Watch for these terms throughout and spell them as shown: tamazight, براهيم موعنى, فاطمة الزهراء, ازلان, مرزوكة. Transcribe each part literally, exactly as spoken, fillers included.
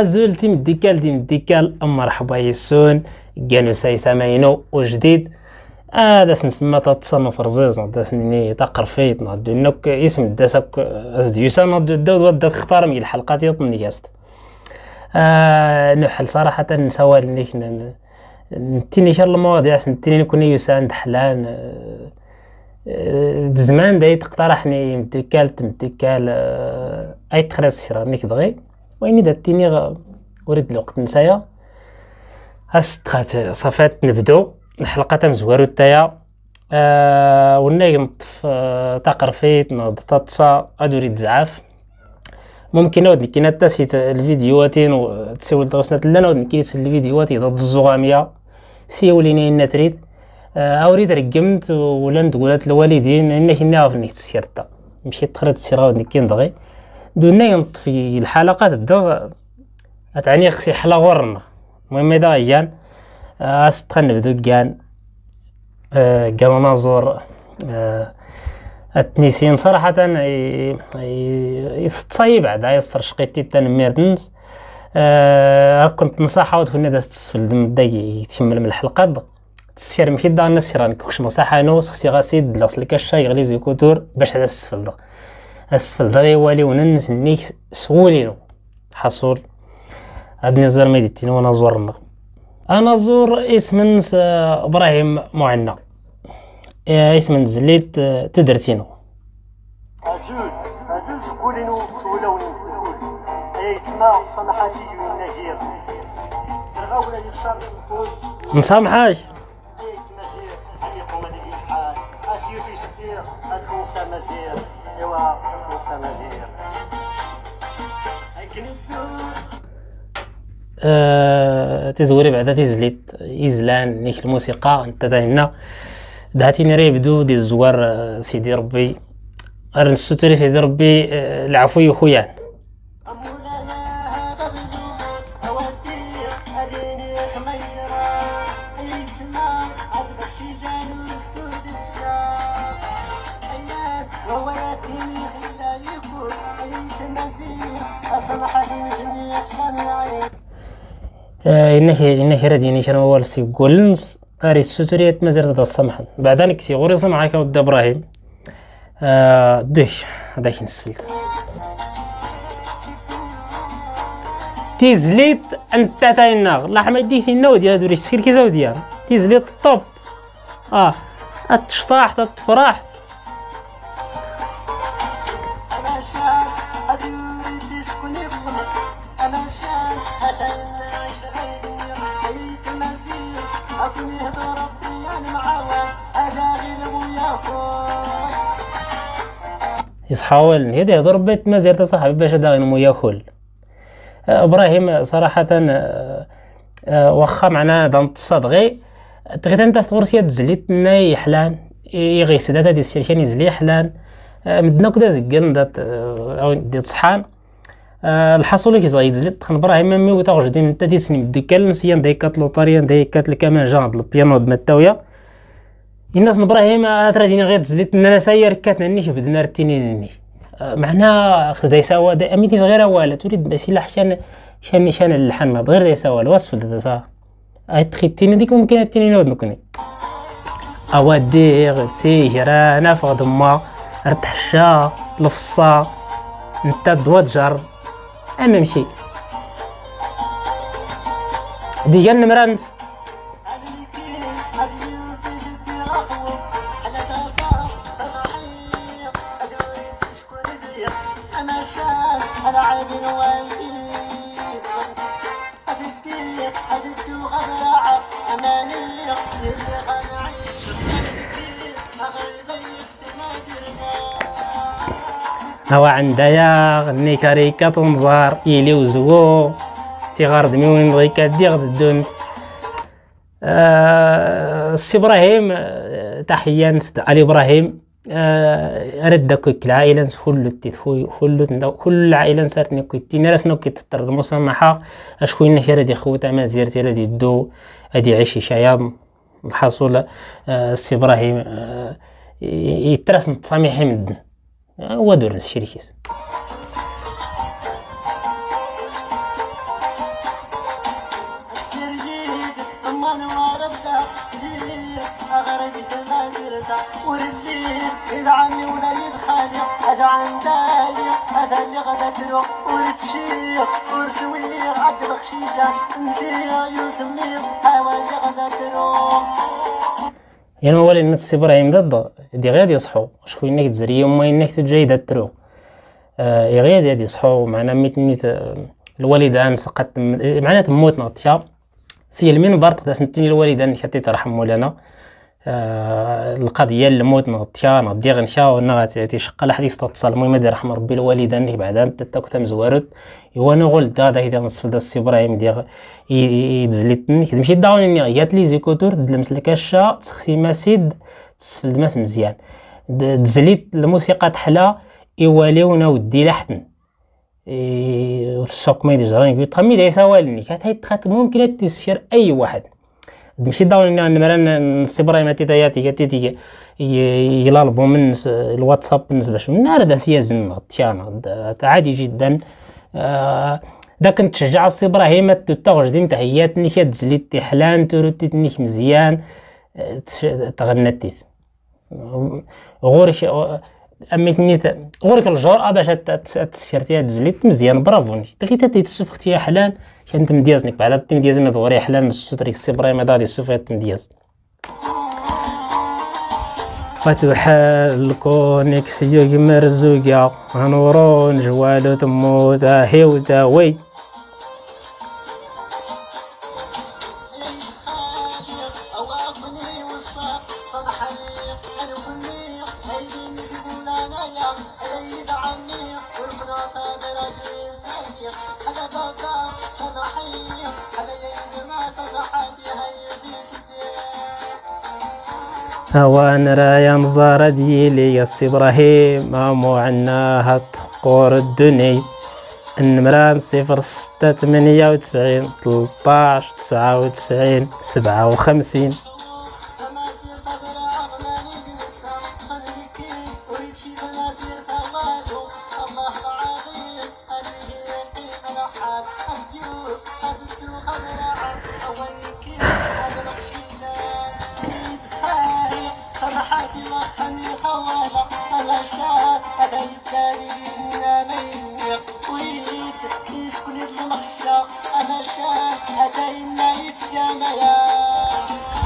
أزول دي مديكال دي مديكال مرحبا يسون كانو سايسامينو وجديد هذا آه سنسمى تصنف رزيز نضد سنيني تقرفيت نضد نوك اسم داسك أزد يسان نضد الدود ودد تختار من الحلقات يطمن ياست آه نحل صراحة نسوال ليك نتيني شر المواضيع سنتيني نكون يسان دحلان آه زمان داي تقترحني مديكال تمديكال آه أي تخرس شرا نيك دغي ويني داتيني غا وريد الوقت نسايا أستخات صفات نبدو الحلقة تم زوارو تايا آه والناي نطف آه تقرفيت نض تطسا أدوري تزعاف ممكن أود نكينا تاسيت الفيديوهاتين وتسول تغسنا تلانا أود نكيس الفيديوهات ضد الزغامية سيوليني إنا تريد آه أوريد رقمت ولان تقولات الوالدين إنك نعرف إنك تسيرتا مشيت تخرج تسيرها أود نكين دغي دوني نطفي الحلقات الدغ أتعني خصي حلا غورنا المهم إذا غيان أستخن بدو كان كما نزور التنسين صراحة يستصيب عدا يستر شقيتي تنميرتنس كنت نصحة ودفلنا دا ستسفل دم دا يتمل من الحلقة تسير مكي دا نسيران كوكش مصحة نو سخسي غاسي دلاص لكاشا يغلي زي كوتور باش هذا السفل دا السفل دا غيوالي وننس نيك سولينو حصول هاد نزار ميديتين ونزور النغم انا زور اسمن ابراهيم معنى اسمن زليت تدرتينو عزوز عزوز شكولينو سولوني نقول اي تما سمحاتي النجير الغوله اللي صار نقول نسامحاش اي تمازير هذه قوه ديال الحال افيو في سبير اخو تمازير ايوا اخو تمازير أه... تزوري بعدا تزليت إزلان نيك الموسيقى انت داينا دهاتيني راه يبدو ديال الزوار سيدي ربي السوتري سيدي ربي العفو يخويا إنك إنك رديني شنو أول سي قولنس أري السوتريات مازال تتصمحن بعدا نكسي غوري سمعك ود إبراهيم آه دوش هذاك نسفلت تيزليت أنت تاينا لا حمد ديسي نودي هادو ريش سير كي زوديا تيزليت الطب آه أتشطاحت أتفرحت يصحاول هذا يهضر بيت مازال تا صاحبي باش هذا غير مياكل ابراهيم صراحه واخا معنا هذا نتصاد غير تغيت انت في غرسيه تزليت ناي حلان يغي سدات هذه الشركه نزلي حلان مدنا كدا زكال دات ديت صحان الحصول كي زايد زليت تخن ابراهيم مي وتاغج دين انت تيسني مدكال نسيان دايكات لوطاريان دايكات الكمان جاند البيانو د متاويه الناس ابراهيم اترديني غير تزليت انا ساير كاتنيش بدنا رتينيني معناها خص داي سوا اميتي غير والو تريد سلاح شان شان شان اللحن ما غير داي سوا الوصف داي سوا اي تريتيني ديك ممكن التيني نود نكوني اوادي غير سيجرا انا فغد ما رتحشا لفصا نتا دوجر اما مشي ديال المرانس هوا عندها غني كاريكا تنزار إلي وزوو تيغارد ميون غي كدي غد الدون السي إبراهيم تحية نسد علي إبراهيم أرد كويك العائلة نسولو تيت فولو كل العائلة نسارتني كويتي ناس نو كيتطرد مسامحة أشكون إنك رادي خوتا ما زيرتي رادي دو هادي عيشي شايا الحصول السي إبراهيم يترسن التسامح من الدن هو دور الشركيس من واربدا أغرق تماثيلتا ورزيل يدعمي ولا يدخاني هذا عن دالي هذا اللي غدا تروح ورتشيخ ورسويخ عبد الخشيشة نسيها يسميخ هوا اللي غدا تروح. يعني ولي الناس إبراهيم ضد دي غادي يصحو شكون شكون إنك تزري وما إنك تجي دا تروح آه غادي غادي يصحو معنا ميت ميت الوالدان سقط معنا تموت نغطيها سيلمين برد قداش نتيني الوالدان حتى ترحم مولانا آه القضية اللي موت نغطيها نغدي غنشا ونا تيشقى لحد يستتصل المهم دير رحم ربي الوالدان اللي بعدا تا كنت مزورت هو انا غول دا دا كيدير نصف دا سي ابراهيم دير يتزليتني كتمشي داوني غيات لي زيكوتور تلمس الكاشه تسخسي ماسيد تسفل الماس مزيان تزليت الموسيقى تحلى يواليونا ودي لحن في السوق ما يجراني كي تخمي دا يسوالني حتى يتخات ممكن تسير اي واحد تمشي داوني انا مران سي ابراهيم تيتاياتي كتيتي يلالبو من الواتساب بالنسبه لنا دا سيازن تيانا عادي جدا. آه دا كنت شجع السي ابراهيم تتغرج ديما تحيات نيشا تزليت تحلان تروتيت نيش مزيان تغنتيت غور اميتني غورك الجرأة باش تسيرتيها تزليت مزيان برافو نيش تغيتا تيتسوف اختي حلان شان تمديازنك بعدا تمديازنا دغوري حلان السوتريك السي ابراهيم هذا غادي يسوف تمدياز فتحال كونيكسيو مرزوكة هنورون جوالو تموت هيو داوي هوان رايا نزار ديالي يا سي ابراهيم مامو عنا هاد تقور الدني النمرة صفر ستة ثمانية وتسعين تلطاش تسعة وتسعين سبعة وخمسين.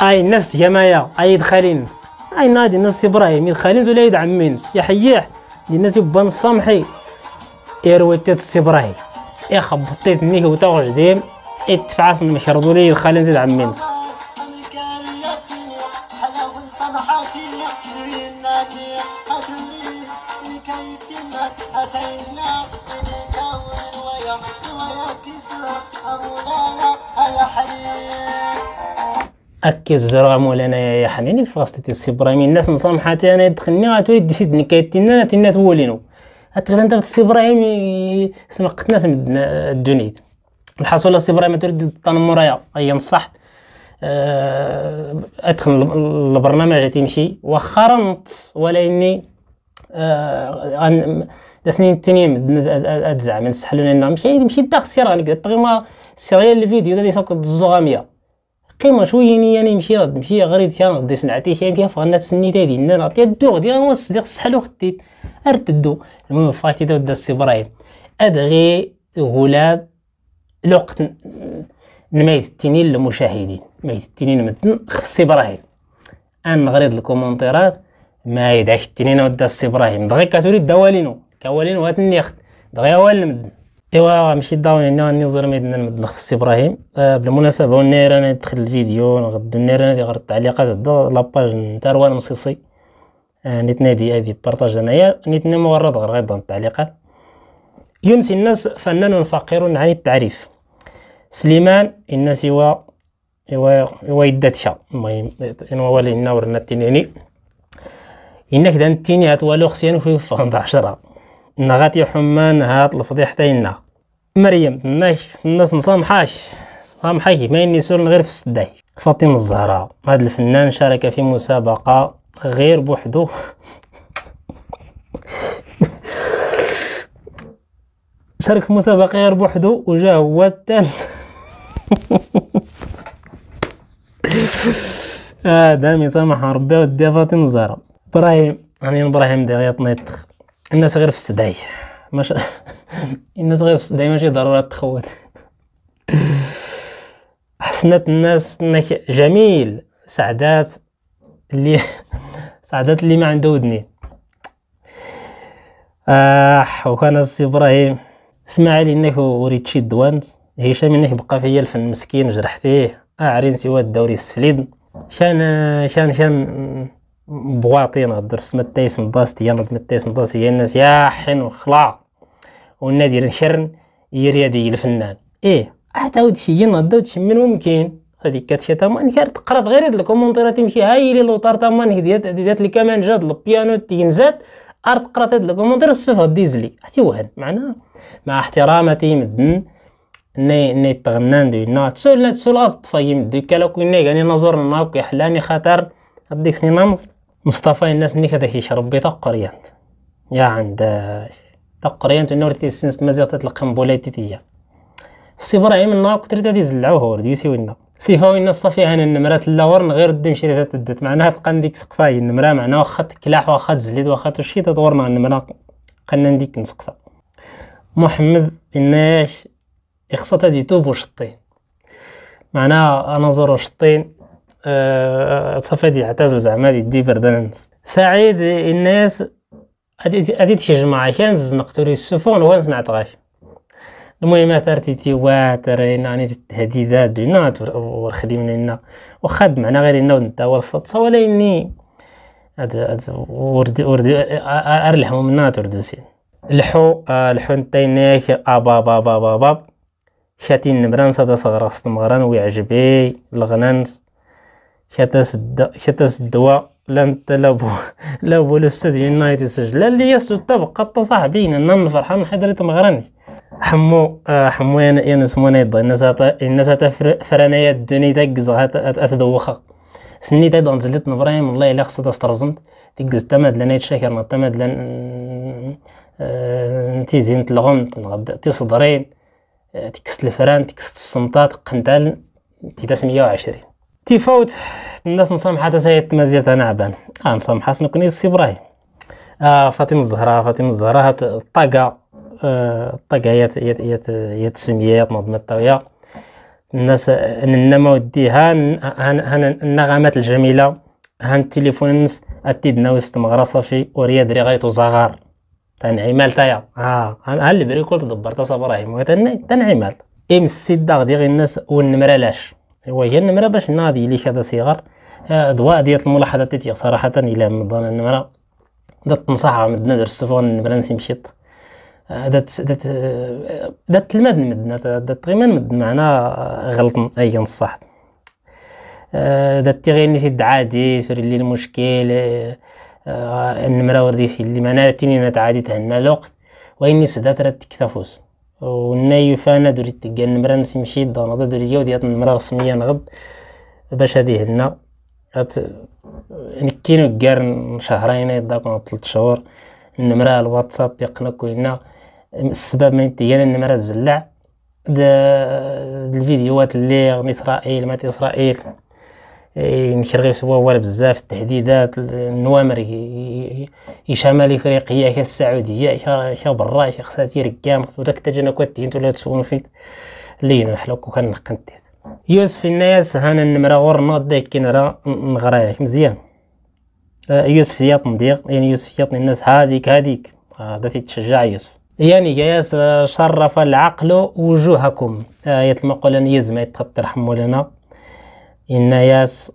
اي الناس جماعه اي دخالين اي نادي الناس ابراهيم يدخالين ولا يدعمين يحيح الناس يبان سامحي ايرويتات السي ابراهيم يا خبطيتني وتاو جديم اتفعص المشرضوا لي الخالين زيد عمين اكي الزرغه مولانا يا حنيني فاستي السي ابراهيم الناس نصامحاتي انا دخلني غاتولي تسيدني كايتينا تينا تولينو غتقدر انت السي ابراهيم سمقتناس من الدنيت الحصول السي ابراهيم تريد الطنمورايا اي نصحت أه ادخل البرنامج تيمشي واخا رنت ولا اني أه سنين تنين اتزعم نسحلونا لنا مشي مشي دا خسير غنقدر طغيما السيريال الفيديو دا يسوق الزغاميه قيمه شويه ني انا نمشي نمشي غريت كان غدي نعطي شي كيف غنات سنيتي ديالنا نعطي الدو غدي نوص ديك السحلو خديت ارتدو المهم فايتي دا دا السي ابراهيم ادغي غولاد الوقت نميت التنين للمشاهدين ميت التنين مدن خصي ابراهيم ان نغريض الكومونتيرات ما يدعش التنين ودا السي ابراهيم دغيا كتولي دوالينو كاولين وهاد النيخت دغيا هو المدن ايوا ماشي داوني هنا نزر ميدنا المدن خص ابراهيم آه بالمناسبه وني رانا ندخل الفيديو نغدو ني رانا غير التعليقات هدا لاباج نتا روان مصيصي آه نيت نادي هادي بارطاج انايا نيت مغرد غير غير التعليقات. يونس الناس فنان فقير عن التعريف سليمان الناس ايوا ايوا ايوا يداتشا المهم نوالي لنا ورنا التنيني انك دا التيني هات والو خصيان في فند عشرة نغاتي حمان هات الفضيح تاينا مريم الناس الناس نصامحاش صامحاكي ما ينسون غير في السداي. فاطمة الزهراء هذا الفنان شارك في مسابقة غير بوحدو شارك في مسابقة غير بوحدو وجا هو الثالث آدم يسامح ربي ودي فاطمة الزهراء. إبراهيم يعني إبراهيم دا غيطني يتخ الناس غير في السداي ماشي الناس غير في السداي ماشي ضرورة تخوت. حسنات الناس انك جميل سعدات اللي سعدات اللي ما عنده ودنين. آح وكان السي إبراهيم اسماعيل انك وريت شي دوان هشام انك بقى فيا الفن مسكين جرح فيه اعرين سوا الدوري السفليد شان شان شان بواطين غدر سمتايس مضاستي يا مضاستي مضاستي يا الناس يا حين وخلاق والنادي نشرن يريادي الفنان ايه حتى هادشي ينضد شي من ممكن هذيك كاتشي تما نكرت تقرب غير الكومونتيرات تمشي هايلي لوطار تما نكديات ديات لي كمان جاد البيانو تينزات ارت قرات هاد الكومونتير الصفه ديزلي حتى وهن معناها مع احترامتي مدن ني ني تغنان دي ناتسول ناتسول الطفا يمدي كلاكو ني يعني نزور ناك يحلاني خطر هاديك سنين مصطفى الناس ني كذاك يشرب بيتا قريانت يا عند تا قريانت نورتي السنس مازال تتلقى مبولاتي تيجي سي إبراهيم الناك تريد هادي زلعوه وردي سيوينا سيفاوينا الصافي هان النمرات اللورن غير دي مشي تاع تدت معناها تقن ديك سقساي النمره معناها واخا تكلاح واخا تزليد واخا تشي تدورنا النمره قلنا نديك نسقسا محمد الناش خصات هادي توب وشطين معناها انا زورو شطين أه صافي هادي اعتزل زعما هادي دي بردانت سعيد الناس هادي هادي تجمع كان زنقتوري السفون وانس نعطغاش المهم ترتي تي واتر يعني التهديدات دينا وخدمنا لنا وخد معنا غير لنا ونتا ورصت ولا اني هاد وردي وردي ارلحوا منا تردوسين لحو لحو نتايناك ابا بابا بابا باب شاتين نبران صدا صغر خص المغران ويعجبي الغنانس شاتاس الد... شاتاس الدواء لان طلبوا لا بول استوديو يونايتد سجل اللي يسو تبقى تصاحبين انا من الفرحه من حضره المغراني حمو آه حمو انا انا سموني ضد الناس الناس فرانيات الدنيا تقز اتذوخها سني تاع نزلت نبراهيم والله الا خصها تسترزنت تقز تماد لنا يتشاكر تماد لان انتي زين تلغمت نغدا تصدرين تكست الفران تكست السنطات قندال تيداس مية وعشرين تيفوت الناس نسامح حتى سيد مزيات انا عبان اه نسامح حسن كوني السي إبراهيم اه فاطمه الزهراء فاطمه الزهراء هاد الطاقه آه الطاقه هي هي هي تسميات نظمت طويا الناس نما ودي هان هان النغمات الجميله هان التليفون الناس اتيدنا وسط مغرصه في ورياد رغيت وزغار تنعمال تايا اه ها اللي بريكول تدبرت صا إبراهيم وتني تنعمال ام السيد غادي غير الناس والنمره لاش هو هي النمره باش ناضي لي هذا صغار ضواء ديال الملاحظات تي صراحه الى من ظن النمره بدات تنصحها مدنا در السفون النمره نسي مشيط دات دات دات تلماد مدنا دات غير مد معنا غلط اي نصحت دات تي غير نسيت عادي سير لي المشكل النمرة ورديتي اللي معناها تيني نتعادي تهنا الوقت وإني سدات راه تكتفوس والناي فانا دريت تلقى النمرة نسي مشيت دانا دريا وديت النمرة رسمية نغد باش هادي هنا نكينو كار شهرين داك ثلاث شهور النمرة الواتساب يقنا كلنا السبب من ديال النمرة تزلع الفيديوهات اللي غن إسرائيل مات إسرائيل ينشر غير سوا ولا بزاف التهديدات النوامر يشمال افريقيا كالسعوديه شا برا شا خصاتي ركام وداك التجنكات تينت ولا تسون فيت لين حلوك وكان نقنت يوسف الناس هانا النمره غور ناضي كي نرى نغرايك مزيان يوسف يا تنضيق يعني يوسف يا الناس هذيك هذيك هذا تيتشجع يوسف يعني جاياس شرف العقل وجوهكم ايه المقوله يزما يتخطر حمولنا الناس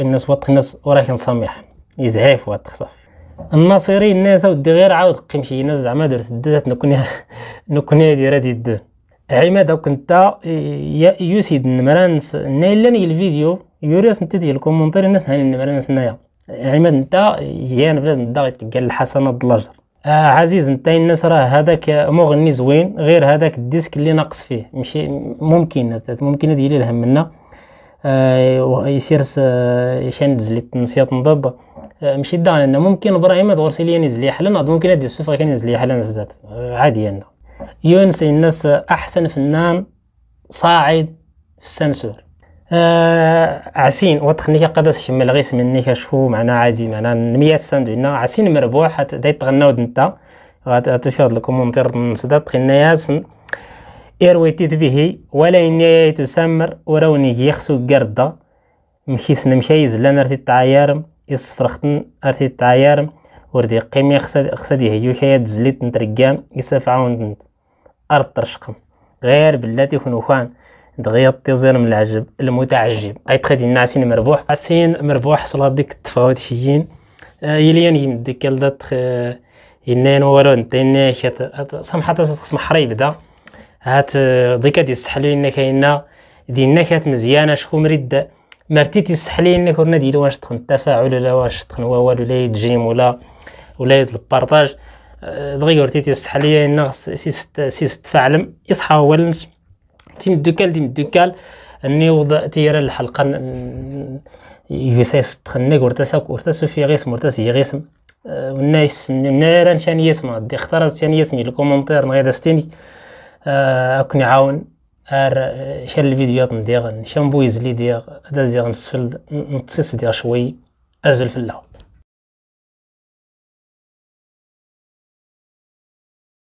الناس وقت الناس وراك نسميح يزعيف وقت صافي الناصري الناس ودي غير عاود قيمشي الناس زعما درت الدات نكون نكون هادي راه ديدو عماد وكنت يسيد النمرانس نايلاني الفيديو يوريس نتا ديال الكومونتير الناس هاني النمرانس نايا عماد نتا يا بلاد نتا غيتقال الحسنه ضلاجر آه عزيز نتا الناس راه هذاك مغني زوين غير هذاك الديسك اللي ناقص فيه ماشي ممكن ممكن هادي هي الهم منا آه يسير شان زليت نسيات نضد آه ماشي دا انا ممكن ابراهيم دورسي لي نزلي حلا ناض ممكن هادي الصفر كان ينزل لي حلا نزداد آه عادي انا يونس الناس احسن فنان صاعد في السنسور آه عسين وتخنيك قدس شمل غيس مني كشفو معنا عادي معنا مية سند عنا عسين مربوح هت دايت غناود نتا غاتشرد لكم ومطر من صدات خنياسن إرويتيت به ولا إني تسمر وروني يخسو جردة مخيس نمشيز لنا رتي التعيارم يصفرختن رتي التعيارم وردي قيم يخسد خسدي هيو كيد زليت نترجام يسافعون نت أرض ترشقم غير بالتي خنوخان دغيا تزير من العجب المتعجب اي تخدي ناسين مربوح عسين مربوح صلاد ديك التفاوتيين يليان يمدك كلدات ينين ورون تنين سمحه تسخص محريب دا هات ضيكا يسحلوا لنا كاينه ديالنا كانت مزيانه شكو مريد مرتي تسحلي لنا كنا ديالو واش تخن التفاعل ولا واش تخن والو لا يتجيم ولا ولا البارطاج دغيا ورتي تسحلي لنا خص سيست فعلم يصحى هو النس تيم دوكال تيم دوكال اني وضع تيرا الحلقه يسيس تخنك ورتساك ورتسو في غيسم ورتسي غيسم والناس نارا شان يسمع دي اختارت شان يسمي الكومونتير غير ستيني اكون عاون ار شان الفيديوهات ندير شان بويز لي دير هذا زير نسفل نتصيص دير شوي ازل في الله.